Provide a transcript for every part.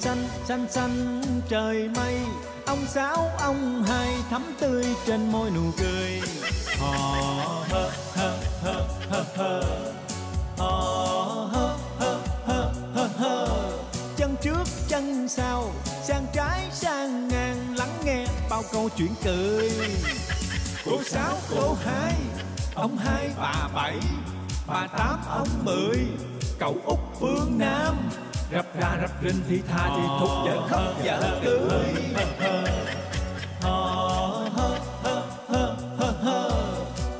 xanh xanh xanh trời mây, ông Sáu ông Hai thắm tươi trên môi nụ cười. Hò hơ hơ hơ hơ hơ, hò hơ hơ hơ hơ hơ. Chân trước chân sau, sang trái sang ngang, lắng nghe bao câu chuyện cười. Cô Sáu cô Hai, ông Hai bà Bảy, bà Tám ông Mười, cậu Út phương Nam. Rập ra rập rinh thì tha thì thục, vợ khóc vợ cười.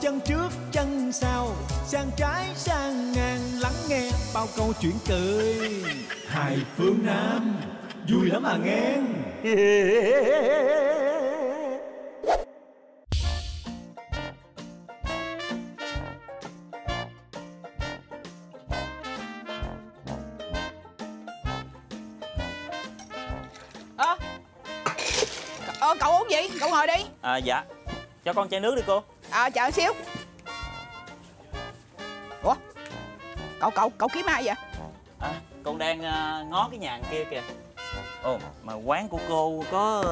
Chân trước chân sau, sang trái sang ngang, lắng nghe bao câu chuyện cười. Hài phương Nam vui lắm à nghe. Cậu uống gì? Cậu ngồi đi. À dạ. Cho con chai nước đi cô. Chờ xíu. Ủa? Cậu kiếm ai vậy? Con đang ngó cái nhà kia kìa. Ồ, mà quán của cô có...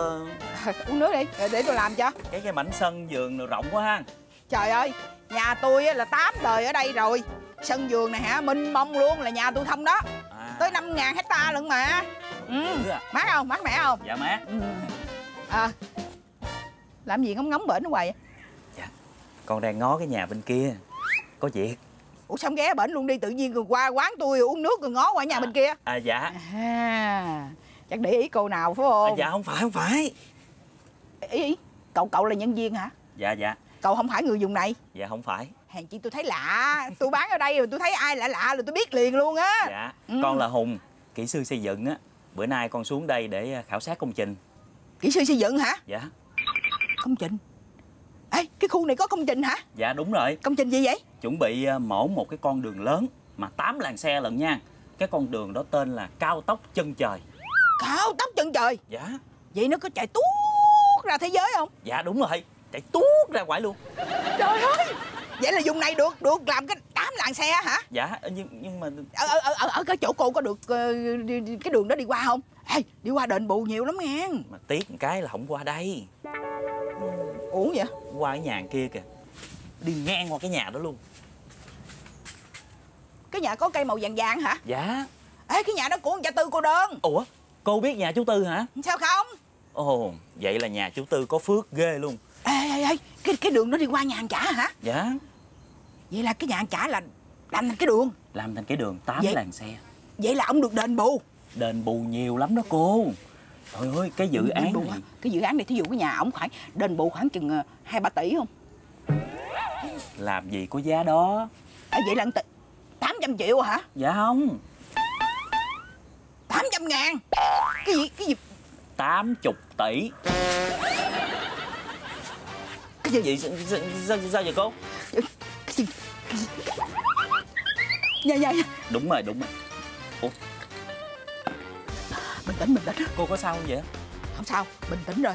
Uống nước đi, để tôi làm cho. Cái mảnh sân vườn này rộng quá ha. Trời ơi, nhà tôi là 8 đời ở đây rồi. Sân vườn này hả, mênh mông luôn, là nhà tôi không đó. Tới 5.000 hecta lận mà. Mát không? Mát mẻ không? Dạ mát. Làm gì ngóng ngóng bển ở ngoài vậy? Dạ, con đang ngó cái nhà bên kia. Có việc. Ủa sao không ghé bển luôn đi, tự nhiên rồi qua quán tôi uống nước rồi ngó qua nhà bên kia. Dạ. Chắc để ý cô nào phải không? Dạ không phải. Ý, cậu là nhân viên hả? Dạ. Cậu không phải người vùng này? Dạ không phải. Hèn chi tôi thấy lạ, tôi bán ở đây rồi tôi thấy ai lạ rồi tôi biết liền luôn á. Dạ, con là Hùng, kỹ sư xây dựng á. Bữa nay con xuống đây để khảo sát công trình. Kỹ sư xây dựng hả? Dạ. Công trình? Ê, cái khu này có công trình hả? Dạ đúng rồi. Công trình gì vậy? Chuẩn bị mổ một cái con đường lớn mà 8 làn xe lận nha. Cái con đường đó tên là cao tốc chân trời. Cao tốc chân trời? Dạ. Vậy nó có chạy tuốt ra thế giới không? Dạ đúng rồi, chạy tuốt ra ngoài luôn. Trời ơi, vậy là vùng này được làm cái 8 làn xe hả? Dạ, nhưng mà... Ở cái chỗ cô có được cái đường đó đi qua không? Ê, đi qua đền bù nhiều lắm nghe. Mà tiếc một cái là không qua đây. Uống vậy? Qua cái nhà kia kìa. Đi ngang qua cái nhà đó luôn. Cái nhà có cây màu vàng vàng hả? Dạ. Ê, cái nhà đó của nhà Tư cô đơn. Ủa? Cô biết nhà chú Tư hả? Sao không? Ồ, vậy là nhà chú Tư có phước ghê luôn. Ê, cái đường đó đi qua nhà anh Chả hả? Dạ. Vậy là cái nhà anh Chả là làm thành cái đường. Làm thành cái đường 8 làn xe. Vậy là ông được đền bù. Đền bù nhiều lắm đó cô. Trời ơi, cái dự án này. Cái dự án này, thí dụ cái nhà ổng khoảng đền bù khoảng chừng 2-3 tỷ không? Làm gì có giá đó. Vậy là 800 triệu hả? Dạ không, 800 ngàn. Cái gì? 80 tỷ. Cái gì? Sao vậy cô? Dạ. Đúng rồi. Ủa? Bình tĩnh. Cô có sao không vậy? Không sao, bình tĩnh rồi.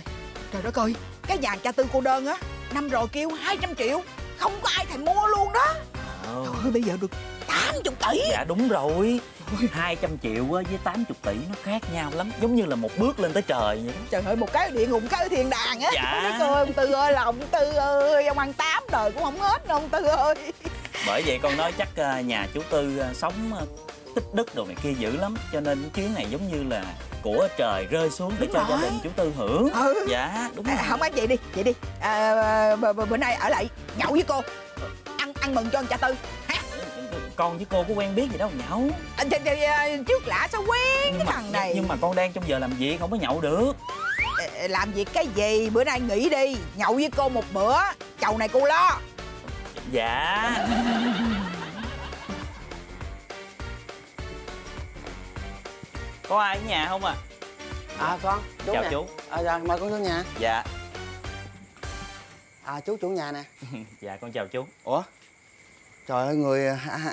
Trời đất ơi, cái nhà cha Tư cô đơn á, năm rồi kêu 200 triệu, không có ai thèm mua luôn đó. Trời ơi, bây giờ được 80 tỷ. Dạ đúng rồi. 200 triệu với 80 tỷ nó khác nhau lắm, giống như là một bước lên tới trời vậy. Trời ơi, một cái địa ngục, một cái thiên đàng á. Dạ. Ông Tư ơi là ông Tư ơi, ông ăn 8 đời cũng không hết đâu ông Tư ơi. Bởi vậy con nói chắc nhà chú Tư sống tích đức đồ này kia dữ lắm, cho nên chuyến này giống như là của trời rơi xuống để cho gia đình chú Tư hưởng. Dạ đúng rồi. Không ấy, vậy đi bữa nay ở lại nhậu với cô, ăn mừng cho anh cha Tư ha. Con với cô có quen biết gì đâu nhậu. Trước lạ sao quen cái thằng này. Nhưng mà con đang trong giờ làm việc không có nhậu được. Làm việc cái gì, bữa nay nghỉ đi, nhậu với cô một bữa, chầu này cô lo. Dạ. Có ai ở nhà không? Con đúng. Chào nè. Chú mời con xuống nhà. Dạ. Chú chủ nhà nè. Dạ con chào chú. Ủa trời ơi, người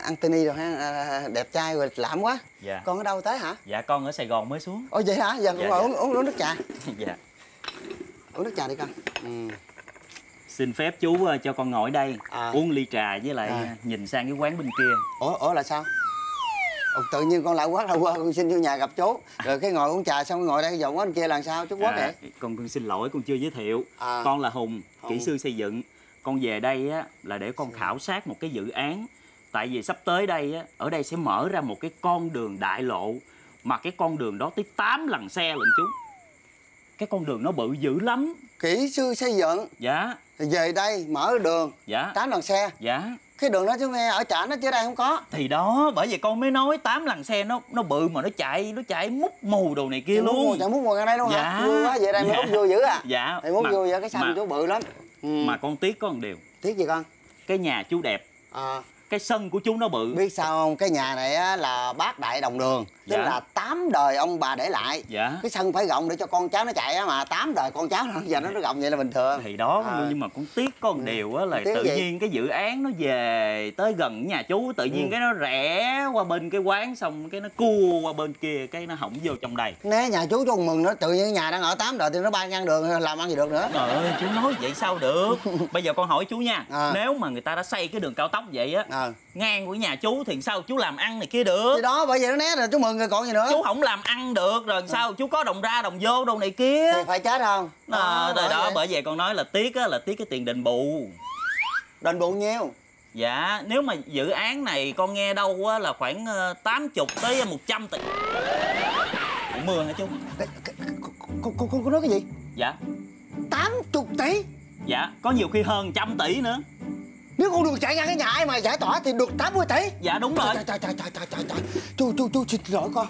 Anthony rồi ha, đẹp trai rồi, lãm quá. Dạ. Con ở đâu tới hả? Dạ con ở Sài Gòn mới xuống. Ồ vậy hả? Dạ con ngồi uống nước trà. Dạ. Uống nước trà đi con. Xin phép chú cho con ngồi đây uống ly trà với lại nhìn sang cái quán bên kia. Ủa là sao? Tự nhiên con lại quát đâu qua, con xin vô nhà gặp chú. Rồi cái ngồi uống trà xong ngồi đây giọng quá anh kia làm sao chú quát vậy? Con xin lỗi, con chưa giới thiệu. Con là Hùng, kỹ sư xây dựng. Con về đây á là để con khảo sát một cái dự án. Tại vì sắp tới đây á, ở đây sẽ mở ra một cái con đường đại lộ. Mà cái con đường đó tới 8 lằn xe lận chú. Cái con đường nó bự dữ lắm. Kỹ sư xây dựng. Dạ. Thì về đây mở đường. Dạ. 8 lằn xe. Dạ. Cái đường đó chứ nghe ở trển nó chứ đây không có. Thì đó, bởi vậy con mới nói 8 lằn xe nó bự mà nó chạy mút mù đồ này kia chị luôn. Chạy mút mù ra đây luôn dạ. Hả? Vui quá, về đây dạ. Mới mút vui dữ à. Dạ. Thì mút vui vậy cái xanh chú bự lắm. Mà con tiếc có một điều. Tiếc gì con? Cái nhà chú đẹp. Cái sân của chú nó bự. Biết sao không? Cái nhà này á, là bác đại đồng đường. Tức dạ. Là 8 đời ông bà để lại dạ. Cái sân phải rộng để cho con cháu nó chạy á. Mà 8 đời con cháu nó giờ nó rộng vậy là bình thường. Thì đó nhưng mà con tiếc có một điều á, là tự nhiên cái dự án nó về tới gần nhà chú. Tự nhiên cái nó rẽ qua bên cái quán. Xong cái nó cua qua bên kia. Cái nó hỏng vô trong đây. Né nhà chú cho mừng nó. Tự nhiên nhà đang ở 8 đời thì nó bay ngang đường làm ăn gì được nữa. Trời ơi chú nói vậy sao được. Bây giờ con hỏi chú nha. Nếu mà người ta đã xây cái đường cao tốc vậy á ngang của nhà chú thì sao chú làm ăn này kia được. Thì đó bởi vậy nó né rồi chú mừng rồi còn gì nữa. Chú không làm ăn được rồi sao chú có đồng ra đồng vô đồ này kia. Thì phải chết không. Đó bởi vậy con nói là tiếc á, là tiếc cái tiền đền bù. Đền bù nhiêu? Dạ nếu mà dự án này con nghe đâu á là khoảng 80 tới 100 tỷ. Mưa hả chú? Con nói cái gì? Dạ 80 tỷ. Dạ có nhiều khi hơn 100 tỷ nữa. Nếu con đường chạy ngang cái nhà ai mà giải tỏa thì được 80 tỷ. Dạ đúng rồi. Trời. Chú xin lỗi con.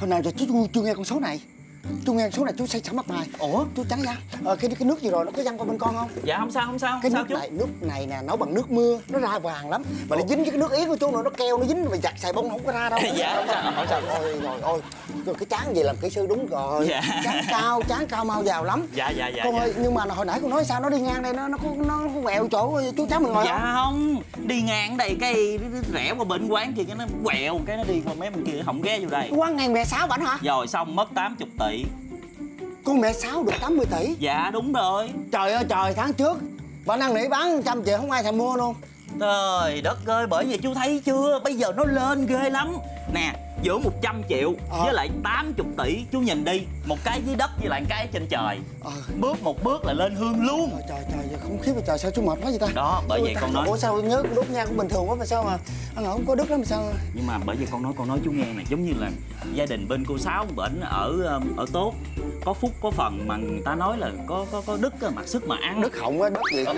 Hồi nào giờ chú chưa nghe con số này. Chú nghe số này chú say sẩm mặt mày. Ủa? Chú trắng ra. Cái nước gì rồi nó có văng qua bên con không? Dạ không sao. Cái nước này nè nấu bằng nước mưa. Nó ra vàng lắm. Mà nó dính cái nước yến của chú nữa nó keo nó dính mà giặt xài bông không có ra đâu. Dạ không sao. Ôi. Rồi cái chán vậy làm kỹ sư đúng rồi. Dạ. Chán cao mau giàu lắm. Dạ. Con ơi nhưng mà hồi nãy con nói sao nó đi ngang đây nó quẹo chỗ chú cháu mình ngồi. Dạ không. Đi ngang đây cái rẽ qua bên quán kia cái nó quẹo cái nó đi qua mấy bên kia không ghé vô đây. Quán ngang mẹ sáu bảnh hả? Rồi xong mất 80 tỷ. Con mẹ sáu được 80 tỷ. Dạ đúng rồi. Trời ơi trời tháng trước bà năng nỉ bán 100 triệu không ai thèm mua luôn. Trời đất ơi bởi vì chú thấy chưa bây giờ nó lên ghê lắm. Nè giữa 100 triệu với lại 80 tỷ chú nhìn đi. Một cái dưới đất với lại một cái trên trời. Bước một bước là lên hương luôn. Trời không khí mà trời sao chú mệt quá vậy ta. Đó bởi vậy con nói. Ủa sao nhớ đốt nhang cũng bình thường quá mà sao mà ăn ở không có đức lắm sao. Nhưng mà bởi vì con nói chú nghe này giống như là gia đình bên cô Sáu bệnh ở tốt. Có phúc có phần mà người ta nói là có đức mặc sức mà ăn. Đức hỏng á, đức gì đức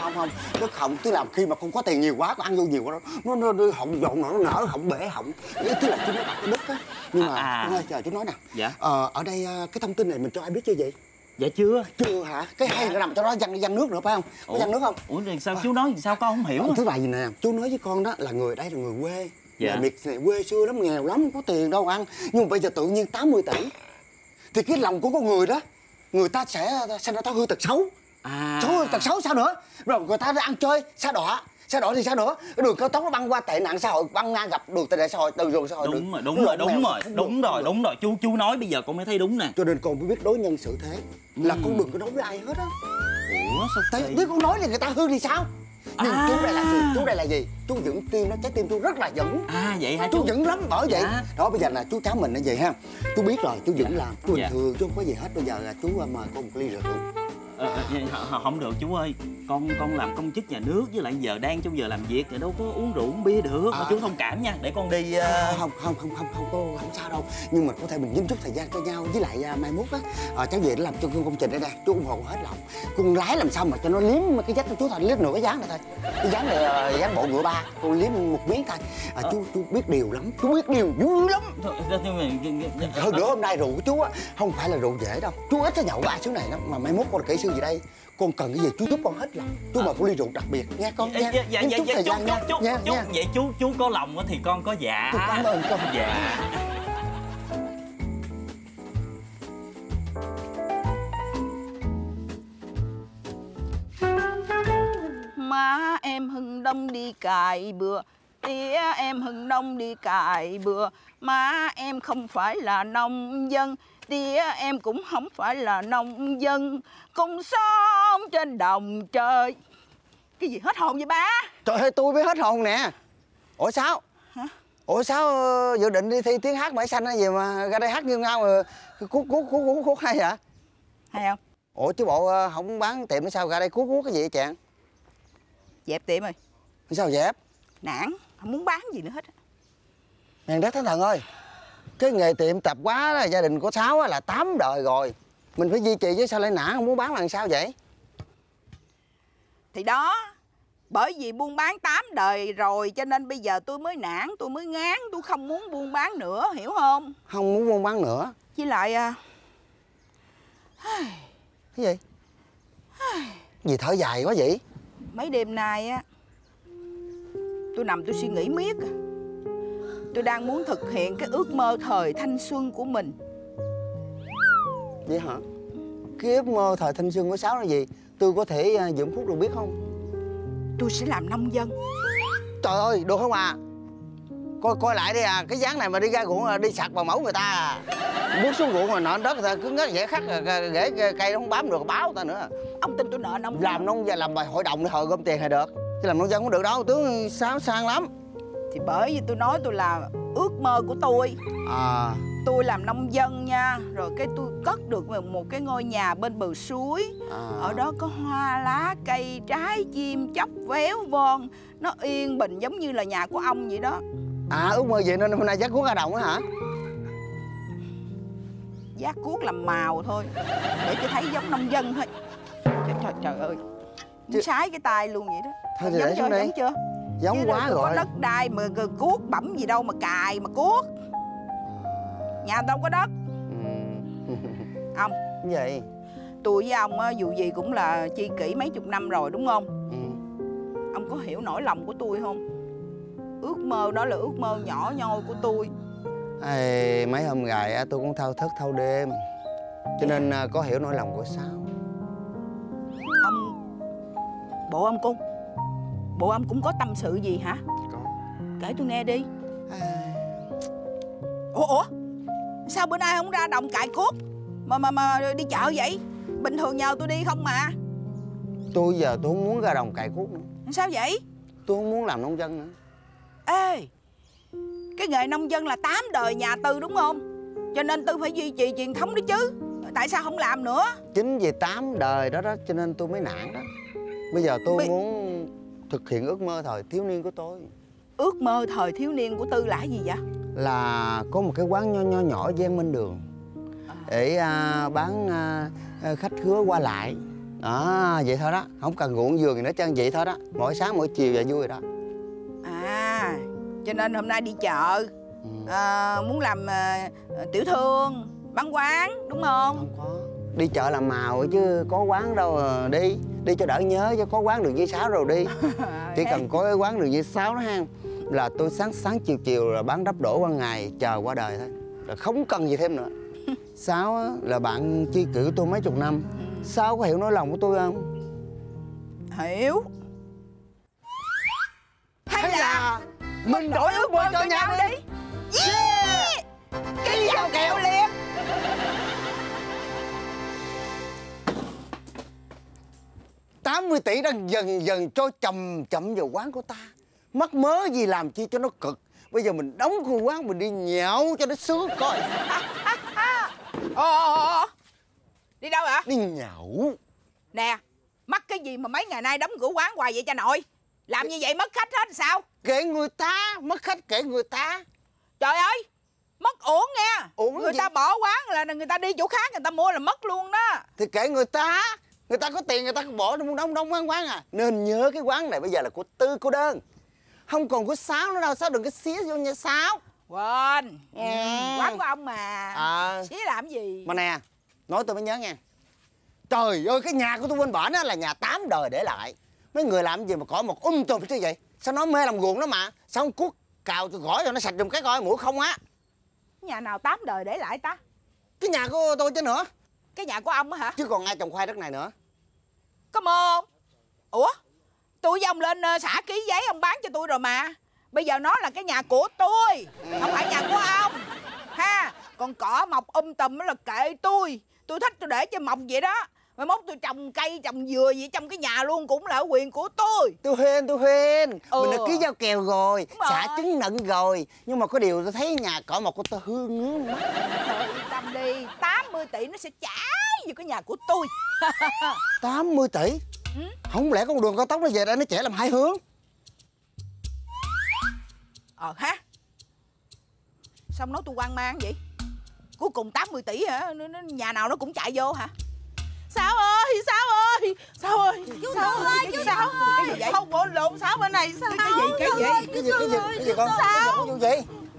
không đức hỏng tức là khi mà không có tiền nhiều quá con ăn vô nhiều quá đó nó hỏng dọn nó nở hỏng bể hỏng tức là chú nói cái đức á. Nhưng mà con ơi chờ chú nói nè. Dạ ở đây cái thông tin này mình cho ai biết chưa vậy? Dạ chưa hả? Cái hay nó nằm cho nó văng nước nữa phải không? Có văng nước không? Ủa thì sao chú nói thì sao con không hiểu? Thứ bài gì nè chú nói với con đó là người đây là người quê. Dạ miệt này quê xưa lắm nghèo lắm không có tiền đâu ăn. Nhưng mà bây giờ tự nhiên 80 tỷ thì cái lòng của con người đó người ta sẽ nó hư tật xấu. Xấu hư tật xấu sao nữa. Rồi người ta ăn chơi xa đỏ thì sao nữa. Cái đường cao tốc nó băng qua tệ nạn xã hội băng ngang gặp đường tệ nạn xã hội từ rồi xã hội đúng rồi chú nói bây giờ con mới thấy đúng nè. Cho nên con mới biết đối nhân xử thế là con đừng có đối với ai hết á. Ủa sao thế? Nếu con nói thì người ta hư thì sao. Nhưng chú đây là gì? Chú vững tim nó, trái tim chú rất là vững. Vậy hả chú? Vững lắm bởi vậy. Đó bây giờ là chú cháu mình nó vậy ha. Chú biết rồi, chú vững làm, chú bình thường, chú không có gì hết. Bây giờ là chú mời con một ly rượu. Không được chú ơi. Con làm công chức nhà nước với lại giờ đang trong giờ làm việc thì đâu có uống rượu uống bia được. Chú thông cảm nha, để con đi. Không sao đâu. Nhưng mình có thể mình dính chút thời gian cho nhau với lại mai mốt á. Cháu về để làm cho công trình ở đây chú ủng hộ hết lòng. Con lái làm sao mà cho nó liếm cái vách chú thôi, liếm nửa cái dáng này thôi. Cái dáng này dáng bộ ngựa ba, con liếm một miếng thôi. Chú biết điều lắm, chú biết điều vui lắm. Hơn nữa hôm nay rượu của chú á không phải là rượu dễ đâu. Chú ít có nhậu ba xíu này lắm mà mai mốt con kỹ sư gì đây. Con cần cái gì chú giúp con hết lòng. Chú mời con ly rượu đặc biệt nha con nha. Dạ, vậy chú có lòng thì con có dạ. Tôi cảm ơn con. Dạ. Má em Hưng Đông đi cài bừa, tía em Hưng Đông đi cài bừa. Má em không phải là nông dân, tía em cũng không phải là nông dân, cùng sống trên đồng trời. Cái gì hết hồn vậy ba? Trời ơi tôi mới hết hồn nè. Ủa sao? Hả? Ủa sao dự định đi thi tiếng hát Mãi Xanh hay gì mà ra đây hát nghiêu ngao rồi cuốc hay hả? Hay không? Ủa chứ bộ không bán tiệm nữa sao ra đây cuốc cái gì vậy chàng? Dẹp tiệm rồi. Sao dẹp? Nản, không muốn bán gì nữa hết. Ngàn đất thánh thần ơi, cái nghề tiệm tập quá đó, gia đình của Sáu á, là 8 đời rồi. Mình phải duy trì chứ sao lại nản không muốn bán là làm sao vậy? Thì đó, bởi vì buôn bán 8 đời rồi cho nên bây giờ tôi mới nản, tôi mới ngán, tôi không muốn buôn bán nữa, hiểu không? Không muốn buôn bán nữa. Với lại cái gì? Gì thở dài quá vậy? Mấy đêm nay á, tôi nằm tôi suy nghĩ miết. Tôi đang muốn thực hiện cái ước mơ thời thanh xuân của mình. Vậy hả? Cái ước mơ thời thanh xuân của Sáu là gì? Tôi có thể dũng phút được biết không? Tôi sẽ làm nông dân. Trời ơi, được không à? Coi lại đi à, cái dáng này mà đi ra ruộng đi sạc vào mẫu người ta à. Bước xuống ruộng rồi nợ đất người ta cứ ngất dễ khắc, rễ cây nó không bám được, báo người ta nữa. Ông tin tôi nợ nông? Làm nông và làm bài hội đồng để hồi gom tiền thì được. Chứ làm nông dân cũng được đâu, tướng Sáu sang lắm. Thì bởi vì tôi nói tôi là ước mơ của tôi. À. Tôi làm nông dân nha. Rồi cái tôi cất được một cái ngôi nhà bên bờ suối à. Ở đó có hoa lá, cây, trái, chim, chóc, véo, von. Nó yên bình giống như là nhà của ông vậy đó. À ước mơ vậy nên hôm nay giác cuốc ra đồng đó hả? Giác cuốc làm màu thôi. Để cho thấy giống nông dân thôi. Trời ơi chứ... sái cái tay luôn vậy đó. Thôi thì để xuống đi. Giống chưa? Giống chứ quá rồi. Có đất đai mà cuốc bẩm gì đâu mà cài mà cuốc. Nhà đâu có đất. Ông vậy tôi với ông dù gì cũng là tri kỷ mấy chục năm rồi đúng không? Ừ. Ông có hiểu nỗi lòng của tôi không? Ước mơ đó là ước mơ nhỏ nhoi của tôi. Ê, mấy hôm gài tôi cũng thao thức thâu đêm cho nên có hiểu nỗi lòng của Sáu. Ông bộ ông cũng có tâm sự gì hả? Có. Kể tôi nghe đi. Ủa sao bữa nay không ra đồng cài cuốc mà đi chợ vậy? Bình thường nhờ tôi đi không mà. Tôi giờ tôi không muốn ra đồng cày cuốc nữa. Sao vậy? Tôi không muốn làm nông dân nữa. Ê, cái nghề nông dân là 8 đời nhà Tư đúng không? Cho nên Tư phải duy trì truyền thống đó chứ. Tại sao không làm nữa? Chính vì 8 đời đó đó cho nên tôi mới nản đó. Bây giờ tôi muốn thực hiện ước mơ thời thiếu niên của tôi. Ước mơ thời thiếu niên của Tư là gì vậy? Là có một cái quán nhỏ gian bên đường để bán khách khứa qua lại đó, vậy thôi đó, không cần ruộng vườn gì nữa trơn, vậy thôi đó, mỗi sáng mỗi chiều là vui rồi đó. À cho nên hôm nay đi chợ muốn làm tiểu thương bán quán đúng không? Không có đi chợ làm màu chứ có quán đâu đi cho đỡ nhớ, chứ có quán đường dây 6 rồi đi. Chỉ cần có cái quán đường dây 6 đó ha, là tôi sáng chiều là bán đắp đổ qua ngày chờ qua đời thôi, là không cần gì thêm nữa. Sáu á, là bạn tri kỷ tôi mấy chục năm. Sáu có hiểu nỗi lòng của tôi không? Hiểu. Hay là mình đổi ước mơ cho nhau đi. Yeah! Cái dao kẹo liền. $80 tỷ đang dần dần trôi chậm chậm vào quán của ta. Mắc mớ gì làm chi cho nó cực. Bây giờ mình đóng khu quán mình đi nhậu cho nó sướng coi. Đi đâu hả? Đi nhậu. Nè, mắc cái gì mà mấy ngày nay đóng cửa quán hoài vậy cha nội? Làm như vậy mất khách hết sao? Kệ người ta, mất khách kệ người ta. Trời ơi, mất uổng nghe. Uổng người gì? Ta bỏ quán là người ta đi chỗ khác, người ta mua là mất luôn đó. Thì kệ người ta. Người ta có tiền người ta bỏ nó muốn đóng quán à. Nên nhớ cái quán này bây giờ là của Tư cô đơn, không còn của Sáu nữa đâu. Sáu đừng có xía vô nha Sáu. Quên. Quán của ông mà. Xía làm gì? Mà nè, nói tôi mới nhớ nha. Trời ơi, cái nhà của tôi bên bển á là nhà 8 đời để lại. Mấy người làm gì mà cỏ một tùm chứ vậy? Sao nó mê làm ruộng đó mà? Sao không cuốc cào tôi gỏi rồi nó sạch dùm cái coi mũi không á? Nhà nào 8 đời để lại ta? Cái nhà của tôi chứ nữa. Cái nhà của ông á hả? Chứ còn ai trồng khoai đất này nữa. Có mơ không? Ủa? Tôi với ông lên xã ký giấy ông bán cho tôi rồi mà. Bây giờ nó là cái nhà của tôi, không phải nhà của ông ha. Còn cỏ mọc tùm đó là kệ tôi thích tôi để cho mọc vậy đó. Mai mốt tôi trồng cây, trồng dừa gì trong cái nhà luôn cũng là quyền của tôi. Tôi hên, Mình đã ký giao kèo rồi, xả trứng nựng rồi. Nhưng mà có điều tôi thấy nhà cỏ mọc của tôi hư ngứa mắt. Thôi yên tâm đi, 80 tỷ nó sẽ trả về cái nhà của tôi. 80 tỷ? Ừ? Không lẽ con đường cao tốc nó về đây nó chẻ làm hai hướng? Ha? Xong nói tôi hoang mang vậy? Cuối cùng 80 tỷ hả? Nhà nào nó cũng chạy vô hả? Sao ơi, Sao ơi? Chú Thương ơi, chú Thương ơi. Không bỏ lộn Sáu bên này sao? Cái gì con? Sao?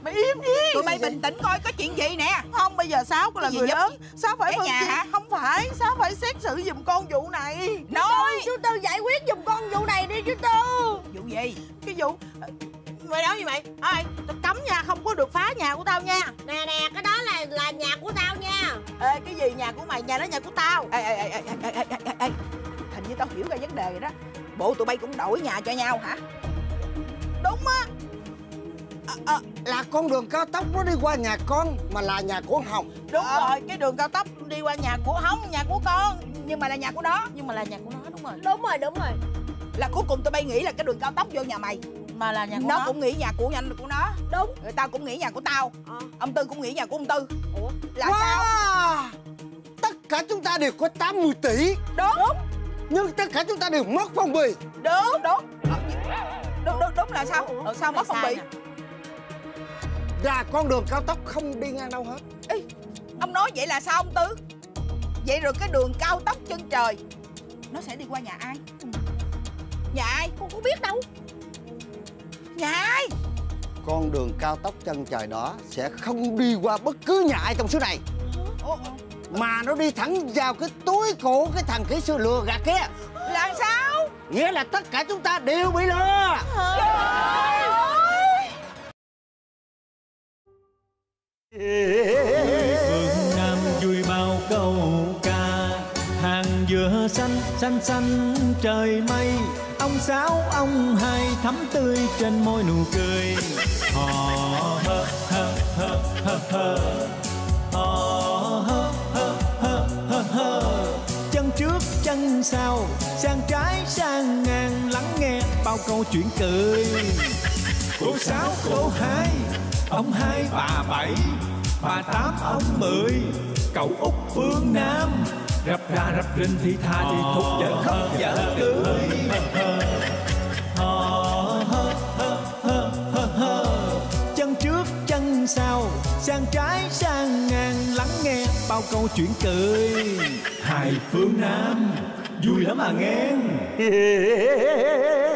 Mày im đi. Tụi mày bình tĩnh coi có chuyện gì nè. Không, bây giờ Sáu có là người lớn, Sáu phải phân chia. Không phải, Sáu phải xét xử giùm con vụ này. Nói chú Tư giải quyết giùm con vụ này đi chú Tư. Vụ gì? Cái vụ mày nói gì mày? Ơi, tao cấm nha, không có được phá nhà của tao nha. Nè nè, cái đó là nhà của tao nha. Ê, cái gì nhà của mày? Nhà đó nhà của tao. Ê. Hình như tao hiểu ra vấn đề rồi đó. Bộ tụi bay cũng đổi nhà cho nhau hả? Đúng á. Là con đường cao tốc nó đi qua nhà con mà là nhà của Hồng. Đúng rồi, cái đường cao tốc đi qua nhà của Hồng, nhà của con, nhưng mà là nhà của nó, đúng rồi. Đúng rồi. Là cuối cùng tụi bay nghĩ là cái đường cao tốc vô nhà mày. Mà là nhà của nó cũng nghĩ nhà của nó. Đúng. Người ta cũng nghĩ nhà của tao. Ông Tư cũng nghĩ nhà của ông Tư. Ủa? Là sao? Tất cả chúng ta đều có 80 tỷ. Đúng. Nhưng tất cả chúng ta đều mất phong bì. Đúng là sao? Sao mất phong bì? Là con đường cao tốc không đi ngang đâu hết. Ê, ông nói vậy là sao ông Tư? Vậy rồi cái đường cao tốc chân trời nó sẽ đi qua nhà ai? Nhà ai? Con có biết đâu. Nhà ai? Con đường cao tốc chân trời đó sẽ không đi qua bất cứ nhà ai trong số này. Mà nó đi thẳng vào cái túi của cái thằng kỹ sư lừa gạt kia. Làm sao? Nghĩa là tất cả chúng ta đều bị lừa. Phương Nam vui bao câu ca. Hàng dừa xanh, xanh xanh trời mây. Ông Sáu, ông Hai thắm tươi trên môi nụ cười. Hò hơ hơ hơ hơ hơ. Hò hơ hơ hơ hơ hơ. Chân trước chân sau, sang trái sang ngang, lắng nghe bao câu chuyện cười. Cô Sáu, cô Hai, ông Hai, bà Bảy, bà Tám, ông Mười, cậu Út Phương Nam. Rập ra rập rinh thì tha thì thục, vẫn khóc vẫn cười. Chân trước chân sau, sang trái sang ngang, lắng nghe bao câu chuyện cười. Hài Phương Nam vui lắm à nghe.